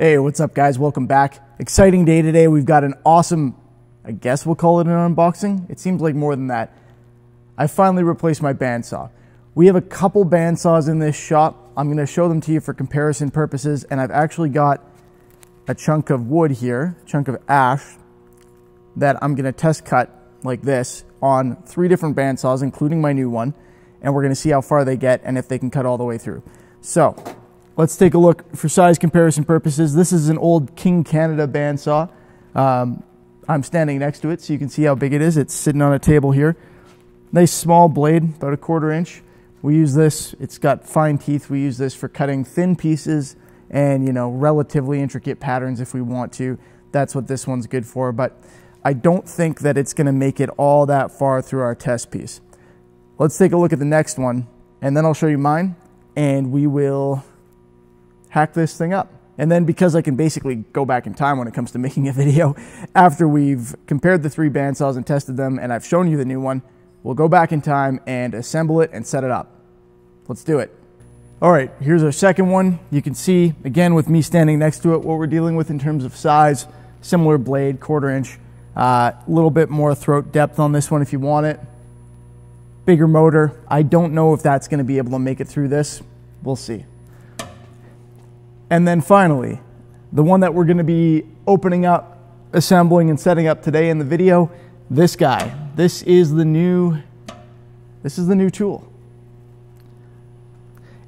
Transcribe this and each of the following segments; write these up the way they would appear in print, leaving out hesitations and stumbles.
Hey, what's up guys? Welcome back. Exciting day today. We've got an awesome, I guess we'll call it an unboxing. It seems like more than that. I finally replaced my bandsaw. We have a couple bandsaws in this shop. I'm going to show them to you for comparison purposes. And I've actually got a chunk of wood here, a chunk of ash that I'm going to test cut like this on three different bandsaws, including my new one. And we're going to see how far they get and if they can cut all the way through. So let's take a look for size comparison purposes. This is an old King Canada bandsaw. I'm standing next to it so you can see how big it is. It's sitting on a table here. Nice small blade, about a 1/4 inch. We use this, it's got fine teeth. We use this for cutting thin pieces and, you know, relatively intricate patterns if we want to. That's what this one's good for, but I don't think that it's gonna make it all that far through our test piece. Let's take a look at the next one and then I'll show you mine and we will hack this thing up. And then because I can basically go back in time when it comes to making a video, after we've compared the three bandsaws and tested them and I've shown you the new one, we'll go back in time and assemble it and set it up. Let's do it. All right, here's our second one. You can see, again, with me standing next to it, what we're dealing with in terms of size, similar blade, 1/4 inch, a little bit more throat depth on this one if you want it. Bigger motor. I don't know if that's gonna be able to make it through this. We'll see. And then finally, the one that we're gonna be opening up, assembling and setting up today in the video, this guy. This is the new tool.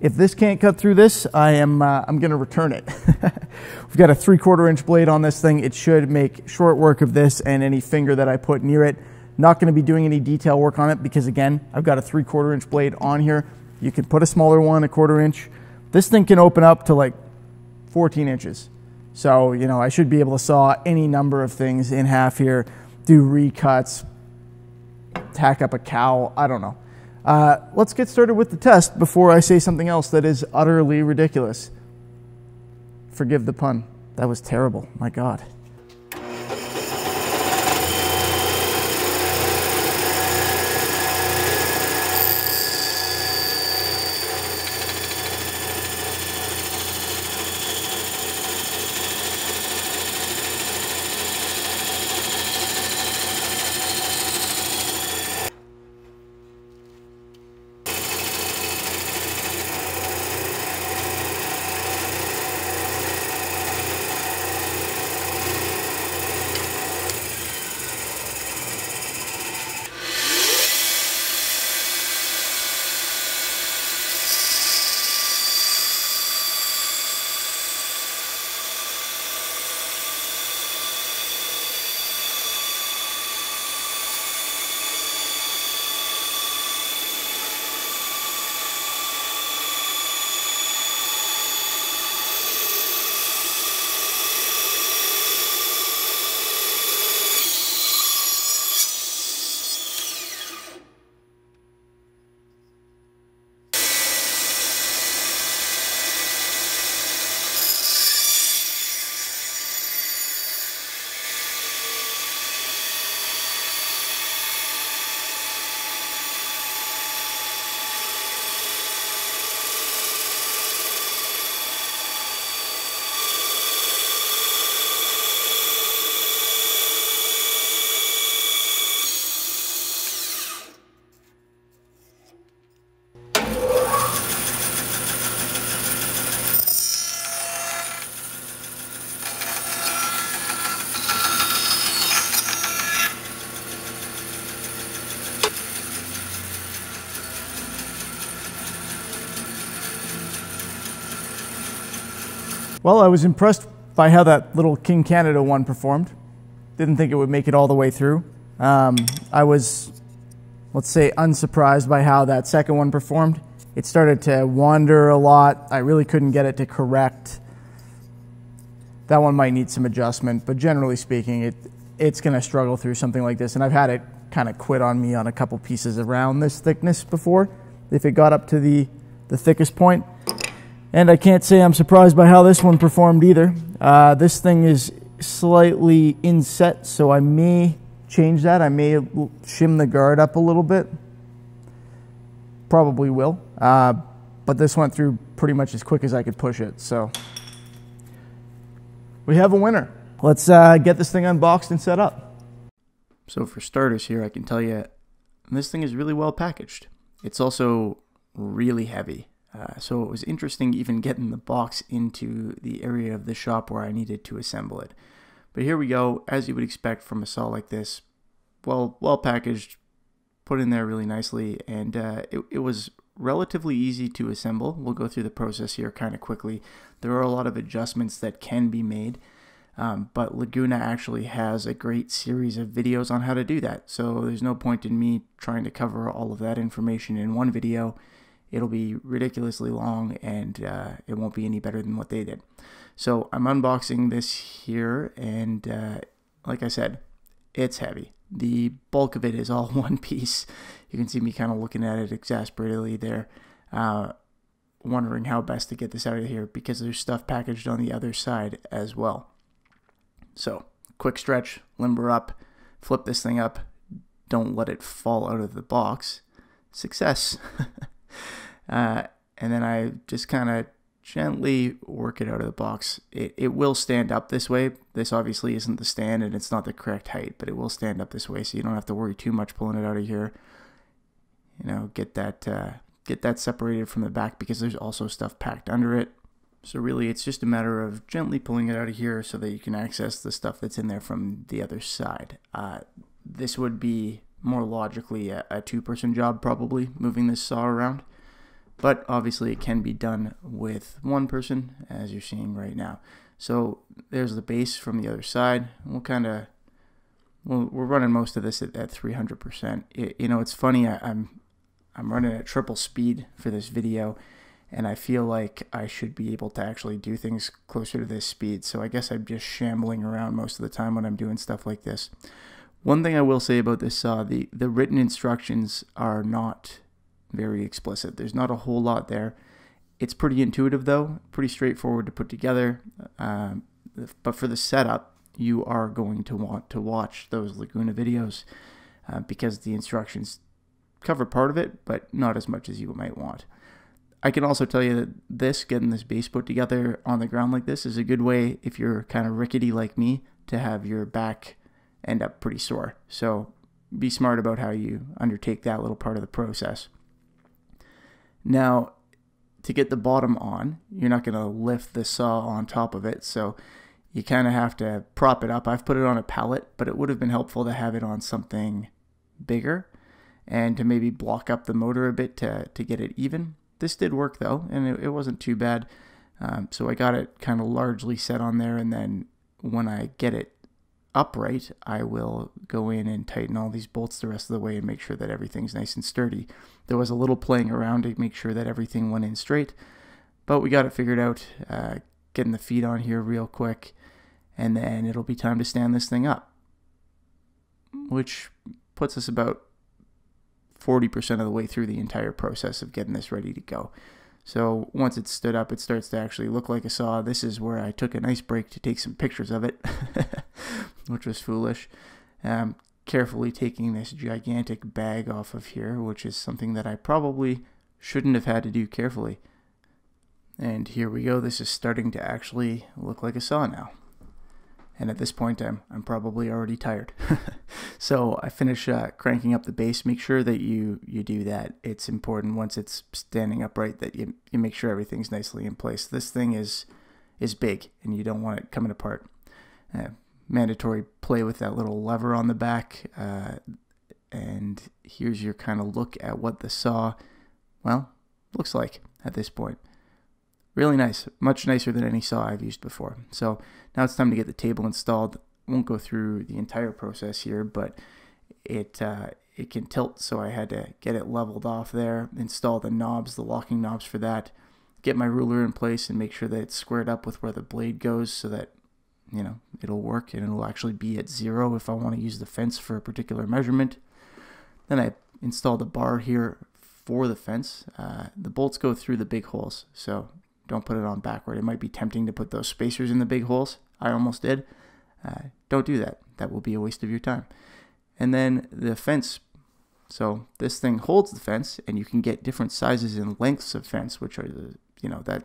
If this can't cut through this, I'm gonna return it. We've got a 3/4 inch blade on this thing. It should make short work of this and any finger that I put near it. Not gonna be doing any detail work on it because again, I've got a 3/4 inch blade on here. You can put a smaller one, a 1/4 inch. This thing can open up to like 14 inches. So, you know, I should be able to saw any number of things in half here, do recuts, tack up a cowl, I don't know. Let's get started with the test before I say something else that is utterly ridiculous. Forgive the pun. That was terrible, my God. Well, I was impressed by how that little King Canada one performed. Didn't think it would make it all the way through. I was, let's say, unsurprised by how that second one performed. It started to wander a lot. I really couldn't get it to correct. That one might need some adjustment, but generally speaking, it's gonna struggle through something like this. And I've had it kind of quit on me on a couple pieces around this thickness before, if it got up to the thickest point. And I can't say I'm surprised by how this one performed either. This thing is slightly inset, so I may change that. I may shim the guard up a little bit. Probably will. But this went through pretty much as quick as I could push it. So we have a winner. Let's get this thing unboxed and set up. So for starters here, I can tell you this thing is really well packaged. It's also really heavy. So it was interesting even getting the box into the area of the shop where I needed to assemble it. But here we go, as you would expect from a saw like this. Well packaged, put in there really nicely, and it was relatively easy to assemble. We'll go through the process here kind of quickly. There are a lot of adjustments that can be made, but Laguna actually has a great series of videos on how to do that. So there's no point in me trying to cover all of that information in one video. It'll be ridiculously long, and it won't be any better than what they did. So I'm unboxing this here, and like I said, it's heavy. The bulk of it is all one piece. You can see me kind of looking at it exasperatedly there, wondering how best to get this out of here because there's stuff packaged on the other side as well. So quick stretch, limber up, flip this thing up, don't let it fall out of the box. Success. And then I just kind of gently work it out of the box. It will stand up this way. This obviously isn't the stand and it's not the correct height, but it will stand up this way, so you don't have to worry too much pulling it out of here. You know, get that separated from the back because there's also stuff packed under it. So really it's just a matter of gently pulling it out of here so that you can access the stuff that's in there from the other side. This would be more logically a two-person job probably, moving this saw around. But obviously it can be done with one person, as you're seeing right now. So there's the base from the other side. We'll kind of, we're running most of this at 300%. You know, it's funny, I'm running at triple speed for this video, and I feel like I should be able to actually do things closer to this speed. So I guess I'm just shambling around most of the time when I'm doing stuff like this. One thing I will say about this saw, the written instructions are not very explicit. There's not a whole lot there. It's pretty intuitive though, pretty straightforward to put together. But for the setup, you are going to want to watch those Laguna videos because the instructions cover part of it, but not as much as you might want. I can also tell you that getting this base put together on the ground like this is a good way, if you're kind of rickety like me, to have your back end up pretty sore. So be smart about how you undertake that little part of the process. Now, to get the bottom on, you're not going to lift the saw on top of it, so you kind of have to prop it up. I've put it on a pallet, but it would have been helpful to have it on something bigger and to maybe block up the motor a bit to get it even. This did work, though, and it wasn't too bad, so I got it kind of largely set on there, and then when I get it upright, I will go in and tighten all these bolts the rest of the way and make sure that everything's nice and sturdy. There was a little playing around to make sure that everything went in straight, but we got it figured out, getting the feet on here real quick, and then it'll be time to stand this thing up, which puts us about 40% of the way through the entire process of getting this ready to go. So once it's stood up, it starts to actually look like a saw. This is where I took a nice break to take some pictures of it, which was foolish. Carefully taking this gigantic bag off of here, which is something that I probably shouldn't have had to do carefully. And here we go. This is starting to actually look like a saw now. And at this point, I'm probably already tired. So I finish cranking up the base. Make sure that you do that. It's important once it's standing upright that you make sure everything's nicely in place. This thing is big, and you don't want it coming apart. Mandatory play with that little lever on the back. And here's your kind of look at what the saw, well, looks like at this point. Really nice, much nicer than any saw I've used before. So now it's time to get the table installed. Won't go through the entire process here, but it can tilt, so I had to get it leveled off there, install the knobs, the locking knobs for that, get my ruler in place and make sure that it's squared up with where the blade goes so that, you know, it'll work and it'll actually be at zero if I want to use the fence for a particular measurement. Then I install the bar here for the fence. The bolts go through the big holes, so don't put it on backward. It might be tempting to put those spacers in the big holes. I almost did. Don't do that. That will be a waste of your time. And then the fence. So this thing holds the fence, and you can get different sizes and lengths of fence, which are the, you know, that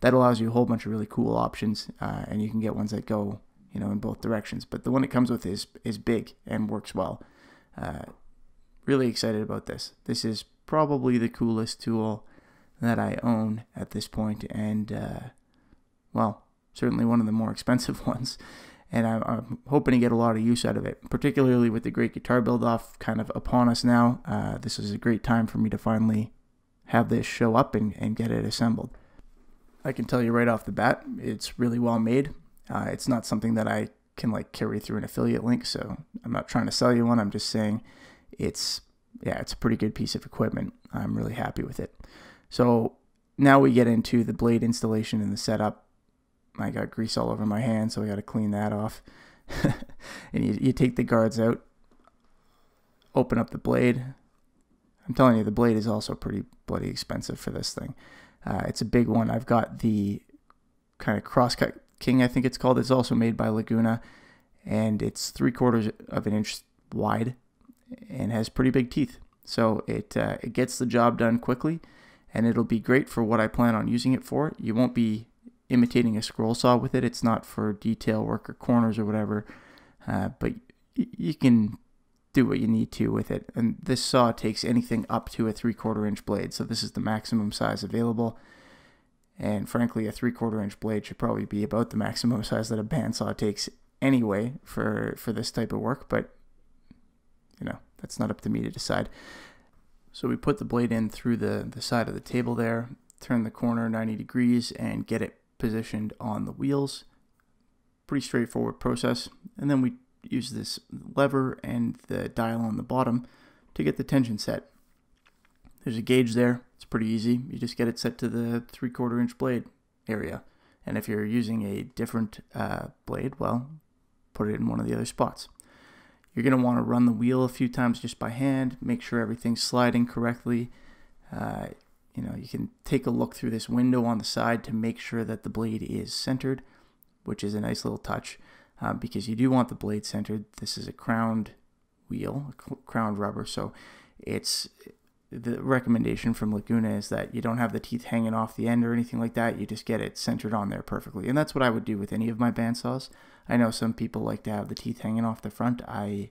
that allows you a whole bunch of really cool options, and you can get ones that go, you know, in both directions. But the one it comes with is big and works well. Really excited about this. This is probably the coolest tool that I own at this point, and well, certainly one of the more expensive ones. And I'm hoping to get a lot of use out of it, particularly with the great guitar build-off kind of upon us now. This is a great time for me to finally have this show up and get it assembled. I can tell you right off the bat, it's really well made. It's not something that I can like carry through an affiliate link, so I'm not trying to sell you one. I'm just saying it's a pretty good piece of equipment. I'm really happy with it. So now we get into the blade installation and the setup. I got grease all over my hand, so I got to clean that off. And you take the guards out, open up the blade. I'm telling you, the blade is also pretty bloody expensive for this thing. It's a big one. I've got the kind of Crosscut King, I think it's called. It's also made by Laguna, and it's 3/4 of an inch wide and has pretty big teeth. So it gets the job done quickly, and it'll be great for what I plan on using it for. You won't be imitating a scroll saw with it. It's not for detail work or corners or whatever, but you can do what you need to with it. And this saw takes anything up to a 3/4 inch blade, so this is the maximum size available. And frankly, a 3/4 inch blade should probably be about the maximum size that a bandsaw takes anyway for this type of work, but you know, that's not up to me to decide. So we put the blade in through the side of the table there, turn the corner 90 degrees, and get it positioned on the wheels. Pretty straightforward process. And then we use this lever and the dial on the bottom to get the tension set. There's a gauge there. It's pretty easy. You just get it set to the 3/4 inch blade area. And if you're using a different blade, well, put it in one of the other spots. You're going to want to run the wheel a few times just by hand, make sure everything's sliding correctly. You know, you can take a look through this window on the side to make sure that the blade is centered, which is a nice little touch, because you do want the blade centered. This is a crowned wheel, a crowned rubber, so it's the recommendation from Laguna is that you don't have the teeth hanging off the end or anything like that. You just get it centered on there perfectly, and that's what I would do with any of my bandsaws. I know some people like to have the teeth hanging off the front. I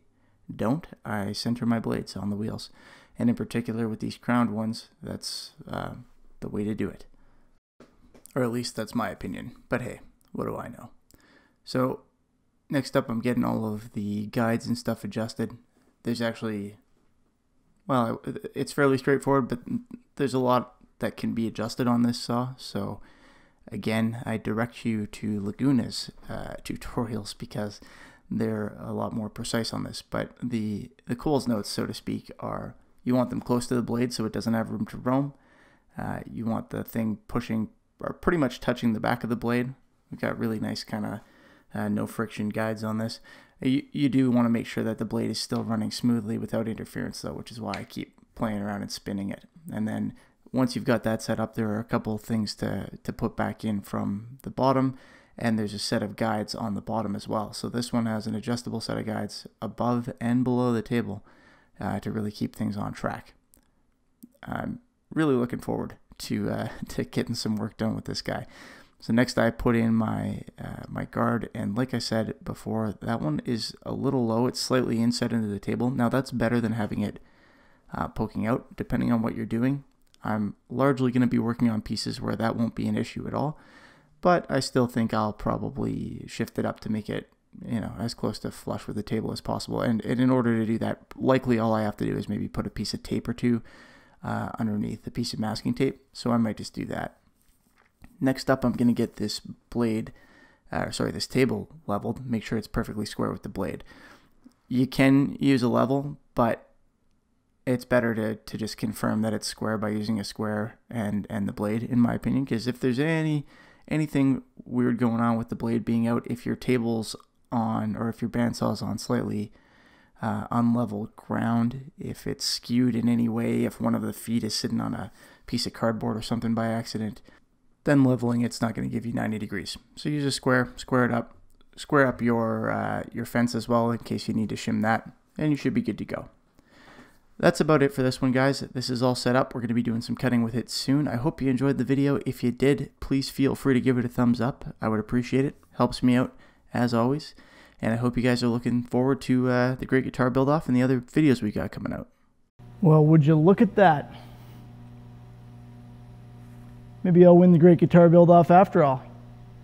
don't. I center my blades on the wheels. And in particular with these crowned ones, that's the way to do it. Or at least that's my opinion, but hey, what do I know? So next up, I'm getting all of the guides and stuff adjusted. There's actually, well, it's fairly straightforward, but there's a lot that can be adjusted on this saw. So again, I direct you to Laguna's tutorials because they're a lot more precise on this. But the Coles notes, so to speak, are: you want them close to the blade so it doesn't have room to roam. You want the thing pushing or pretty much touching the back of the blade. We've got really nice kind of no friction guides on this. You do want to make sure that the blade is still running smoothly without interference though, which is why I keep playing around and spinning it. And then once you've got that set up, there are a couple of things to put back in from the bottom, and there's a set of guides on the bottom as well. So this one has an adjustable set of guides above and below the table. To really keep things on track. I'm really looking forward to getting some work done with this guy. So next I put in my my guard, and like I said before, that one is a little low. It's slightly inset into the table. Now that's better than having it poking out, depending on what you're doing. I'm largely going to be working on pieces where that won't be an issue at all, but I still think I'll probably shift it up to make it, you know, as close to flush with the table as possible. And in order to do that, likely all I have to do is maybe put a piece of tape or two underneath, a piece of masking tape. So I might just do that. Next up, I'm going to get this blade, this table leveled, make sure it's perfectly square with the blade. You can use a level, but it's better to just confirm that it's square by using a square and the blade, in my opinion, because if there's anything weird going on with the blade being out, if your table's on, or if your bandsaw's on slightly unlevel ground, if it's skewed in any way, if one of the feet is sitting on a piece of cardboard or something by accident, then leveling it's not going to give you 90 degrees. So use a square, square up your fence as well in case you need to shim that, and you should be good to go. That's about it for this one, guys. This is all set up. We're going to be doing some cutting with it soon. I hope you enjoyed the video. If you did, please feel free to give it a thumbs up. I would appreciate it. Helps me out, as always. And I hope you guys are looking forward to the great guitar build-off and the other videos we got coming out. Well, would you look at that? Maybe I'll win the great guitar build-off after all.